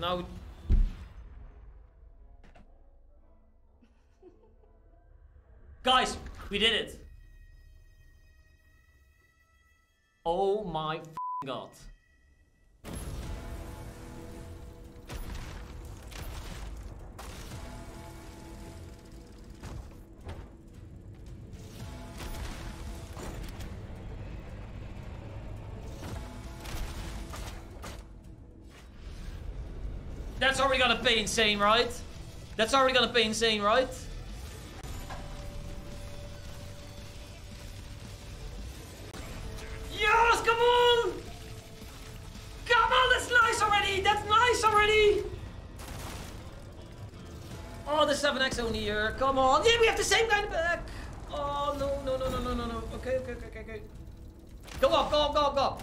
Now... Guys, we did it! Oh my god. That's already gonna be insane, right? That's already gonna be insane, right? Yes, come on! Come on, that's nice already! That's nice already! Oh, the 7x only here. Come on. Yeah, we have the same guy in the back. Oh, no, no, no, no, no, no, no. Okay, okay, okay, okay. Go up, go up, go up, go up.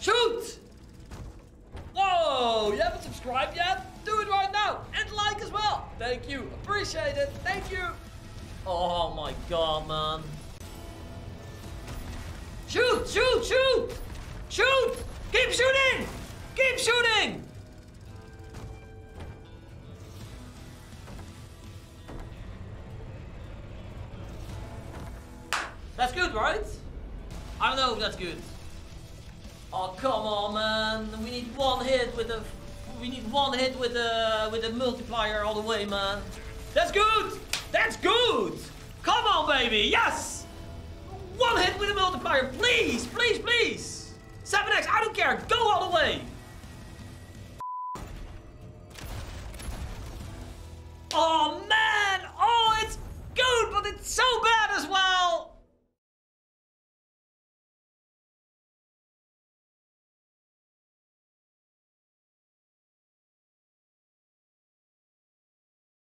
Shoot! Whoa, you haven't subscribed yet? Do it right now and like as well. Thank you, appreciate it. Thank you. Oh my god, man. Shoot, shoot, shoot, shoot. Keep shooting, keep shooting. That's good, right? I don't know if that's good. Oh, come on, man. We need one hit with a multiplier all the way, man. That's good. That's good. Come on, baby. Yes. One hit with a multiplier, please. 7x. I don't care. Go all the way.